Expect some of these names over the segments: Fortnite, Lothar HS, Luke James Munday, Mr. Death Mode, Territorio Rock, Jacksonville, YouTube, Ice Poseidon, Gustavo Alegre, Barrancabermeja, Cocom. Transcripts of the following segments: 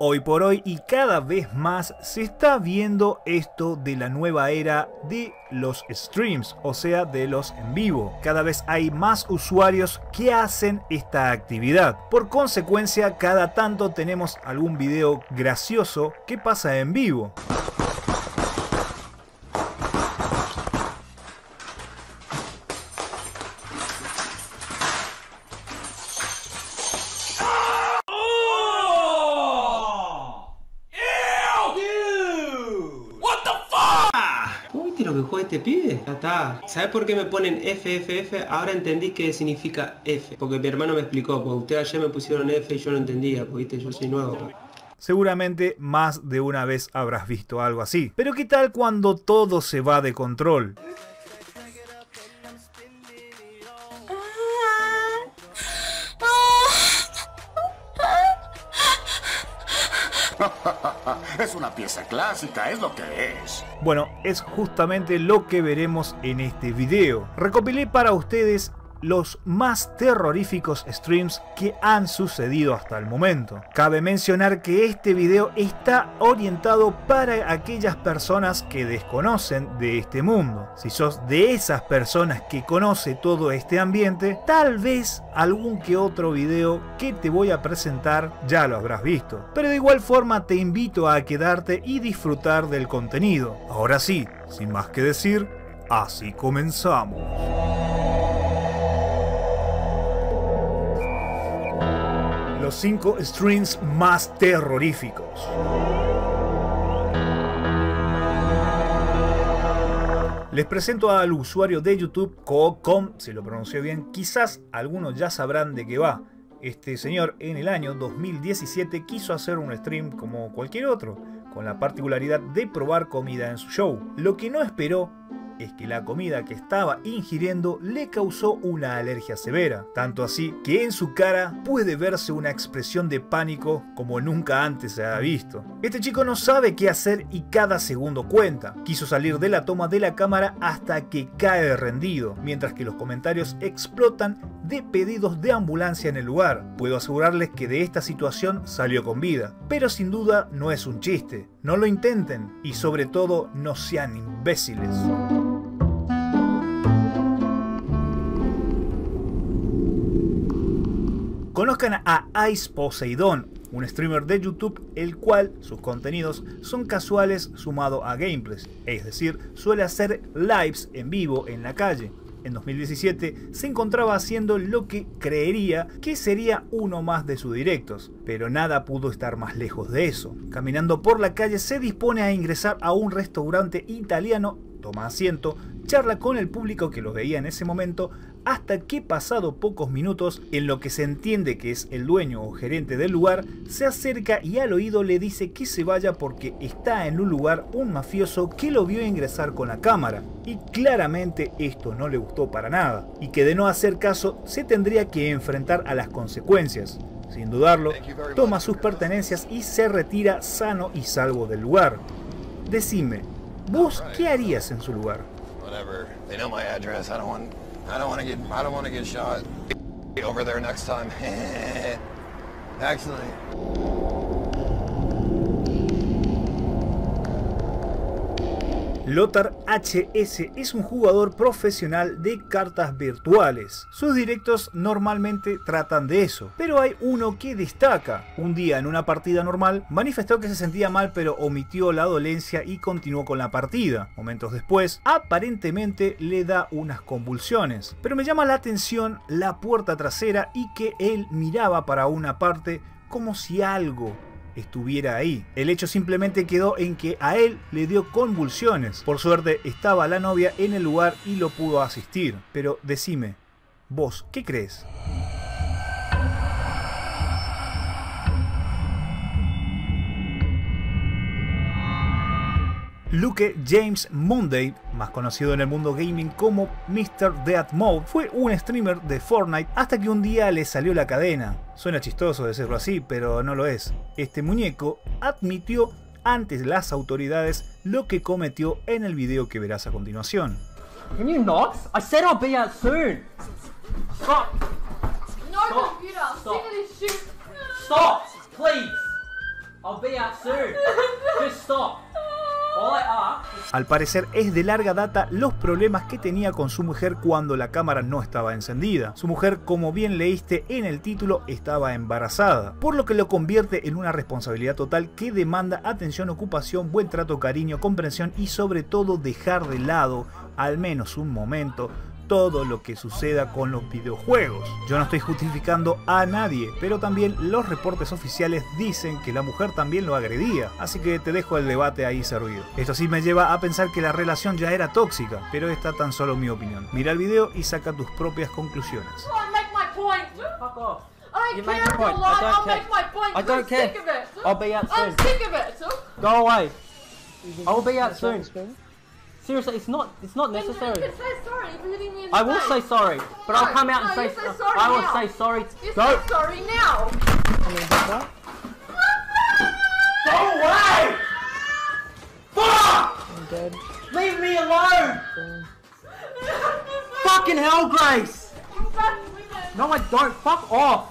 Hoy por hoy y cada vez más se está viendo esto de la nueva era de los streams, o sea, de los en vivo. Cada vez hay más usuarios que hacen esta actividad. Por consecuencia, cada tanto tenemos algún video gracioso que pasa en vivo. Pibe, ya está. ¿Sabes por qué me ponen FFF? Ahora entendí que significa F, porque mi hermano me explicó, porque ustedes ayer me pusieron F y yo no entendía, porque ¿viste? Yo soy nuevo. Seguramente más de una vez habrás visto algo así. Pero ¿qué tal cuando todo se va de control? Es una pieza clásica, es lo que es. Bueno, es justamente lo que veremos en este video. Recopilé para ustedes los más terroríficos streams que han sucedido hasta el momento. Cabe mencionar que este video está orientado para aquellas personas que desconocen de este mundo. Si sos de esas personas que conoce todo este ambiente, tal vez algún que otro video que te voy a presentar ya lo habrás visto. Pero de igual forma te invito a quedarte y disfrutar del contenido. Ahora sí, sin más que decir, así comenzamos. Los 5 streams más terroríficos. Les presento al usuario de YouTube Cocom, se lo pronunció bien, quizás algunos ya sabrán de qué va. Este señor en el año 2017 quiso hacer un stream como cualquier otro, con la particularidad de probar comida en su show. Lo que no esperó es que la comida que estaba ingiriendo le causó una alergia severa, tanto así que en su cara puede verse una expresión de pánico como nunca antes se había visto. Este chico no sabe qué hacer y cada segundo cuenta. Quiso salir de la toma de la cámara hasta que cae rendido, mientras que los comentarios explotan de pedidos de ambulancia en el lugar. Puedo asegurarles que de esta situación salió con vida, pero sin duda no es un chiste. No lo intenten y sobre todo no sean imbéciles. Conozcan a Ice Poseidon, un streamer de YouTube el cual sus contenidos son casuales sumado a gameplays, es decir, suele hacer lives en vivo en la calle. En 2017 se encontraba haciendo lo que creería que sería uno más de sus directos, pero nada pudo estar más lejos de eso. Caminando por la calle se dispone a ingresar a un restaurante italiano, toma asiento, charla con el público que lo veía en ese momento, hasta que pasado pocos minutos, en lo que se entiende que es el dueño o gerente del lugar, se acerca y al oído le dice que se vaya porque está en un lugar un mafioso que lo vio ingresar con la cámara. Y claramente esto no le gustó para nada, y que de no hacer caso se tendría que enfrentar a las consecuencias. Sin dudarlo, toma sus pertenencias y se retira sano y salvo del lugar. Decime, ¿vos qué harías en su lugar? I don't want to get shot over there next time. Actually. Lothar HS es un jugador profesional de cartas virtuales. Sus directos normalmente tratan de eso, pero hay uno que destaca. Un día en una partida normal manifestó que se sentía mal, pero omitió la dolencia y continuó con la partida. Momentos después, aparentemente le da unas convulsiones. Pero me llama la atención la puerta trasera y que él miraba para una parte como si algo estuviera ahí. El hecho simplemente quedó en que a él le dio convulsiones. Por suerte estaba la novia en el lugar y lo pudo asistir. Pero decime, ¿vos qué crees? Luke James Munday, más conocido en el mundo gaming como Mr. Death Mode, fue un streamer de Fortnite hasta que un día le salió la cadena. Suena chistoso decirlo así, pero no lo es. Este muñeco admitió ante las autoridades lo que cometió en el video que verás a continuación. Can you not? I said I'll be out soon. Stop. No computer. Stop. Stop. Please. Al parecer es de larga data los problemas que tenía con su mujer cuando la cámara no estaba encendida. Su mujer, como bien leíste en el título, estaba embarazada, por lo que lo convierte en una responsabilidad total que demanda atención, ocupación, buen trato, cariño, comprensión y sobre todo dejar de lado, al menos un momento, todo lo que suceda con los videojuegos. Yo no estoy justificando a nadie, pero también los reportes oficiales dicen que la mujer también lo agredía, así que te dejo el debate ahí servido. Esto sí me lleva a pensar que la relación ya era tóxica, pero esta tan solo mi opinión. Mira el video y saca tus propias conclusiones. Seriously, it's not necessary. You can say sorry, even if you mean I will say sorry, but no, I'll come out and say sorry. I will say sorry. You say sorry now. Go away! Fuck! I'm dead. Leave me alone! Fucking hell, Grace! No, I don't. Fuck off!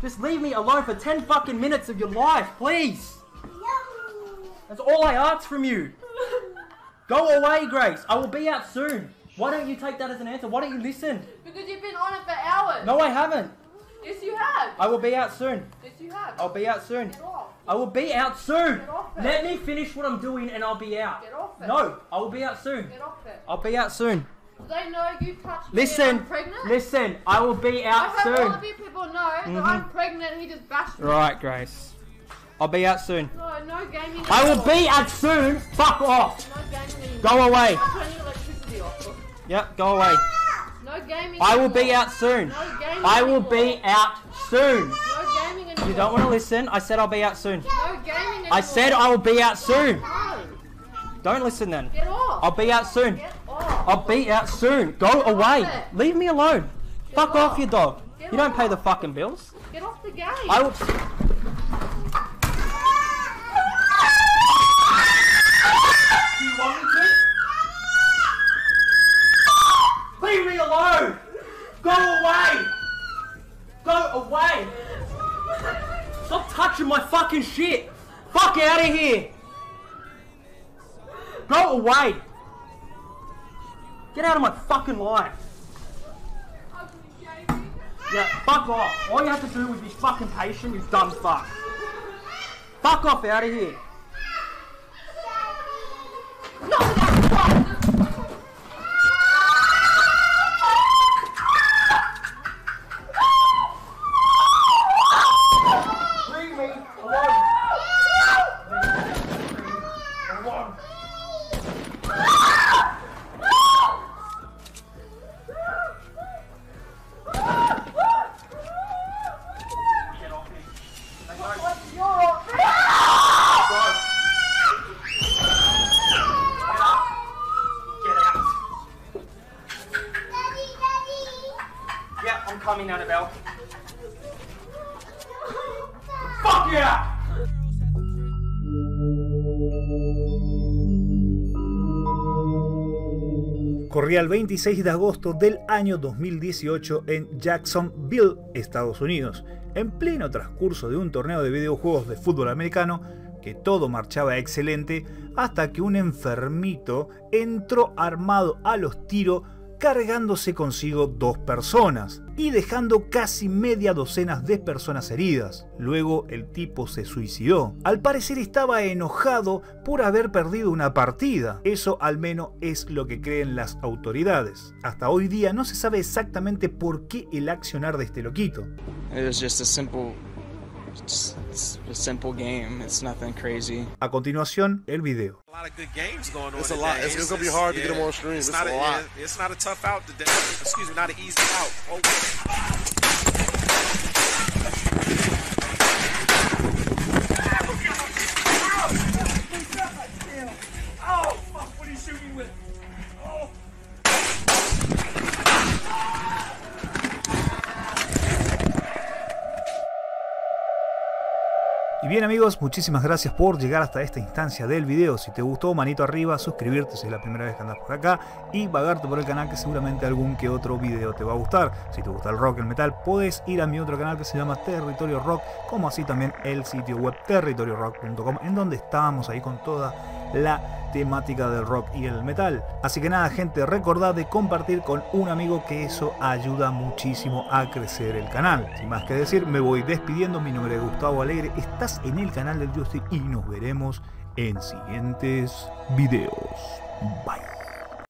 Just leave me alone for 10 fucking minutes of your life, please. That's all I ask from you. Go away, Grace. I will be out soon. Why don't you take that as an answer? Why don't you listen? Because you've been on it for hours. No, I haven't. Yes, you have. I will be out soon. Yes, you have. I'll be out soon. Get off. I will be out soon. Get off it. Let me finish what I'm doing and I'll be out. Get off it. No, I will be out soon. Get off it. I'll be out soon. They know you touched me and I'm pregnant? Listen, I will be out soon. I hope all of you people know that I'm pregnant and he just bashed me. Right, Grace. I'll be out soon. No, no gaming. I will be out soon. Fuck off. No gaming. Go away. I'm turning electricity off. Yep, go away. No gaming. I will be out soon. No gaming. I will be out soon. No gaming anymore. You don't want to listen. I said I'll be out soon. No gaming anymore. I said I will be out soon. No. Don't listen then. Get off. I'll be out soon. Get off. I'll be out soon. Go away. Leave me alone. Fuck off, you dog. You don't pay the fucking bills. Get off the game. I will. Leave me alone! Go away! Go away! Stop touching my fucking shit! Fuck out of here! Go away! Get out of my fucking life! Yeah, fuck off! All you have to do is be fucking patient, you dumb fuck! Fuck off out of here! Corría el 26 de agosto del año 2018 en Jacksonville, Estados Unidos, en pleno transcurso de un torneo de videojuegos de fútbol americano, que todo marchaba excelente hasta que un enfermito entró armado a los tiros, cargándose consigo 2 personas y dejando casi media docena de personas heridas. Luego el tipo se suicidó. Al parecer estaba enojado por haber perdido una partida. Eso al menos es lo que creen las autoridades. Hasta hoy día no se sabe exactamente por qué el accionar de este loquito. It's a simple game. It's nothing crazy. A continuación, el video. A lot of good games going on. It's a lot. It's gonna be hard to get them on stream. It's not a lot. It's not a tough out today. Excuse me, not an easy out. Oh, fuck! What are you shooting with? Oh. Y bien amigos, muchísimas gracias por llegar hasta esta instancia del video. Si te gustó, manito arriba, suscribirte si es la primera vez que andas por acá y vagarte por el canal, que seguramente algún que otro video te va a gustar. Si te gusta el rock, el metal, podés ir a mi otro canal que se llama Territorio Rock, como así también el sitio web territoriorock.com, en donde estábamos ahí con toda la temática del rock y el metal. Así que nada gente, recordad de compartir con un amigo, que eso ayuda muchísimo a crecer el canal. Sin más que decir, me voy despidiendo. Mi nombre es Gustavo Alegre, estás en el canal del Justin y nos veremos en siguientes videos. Bye.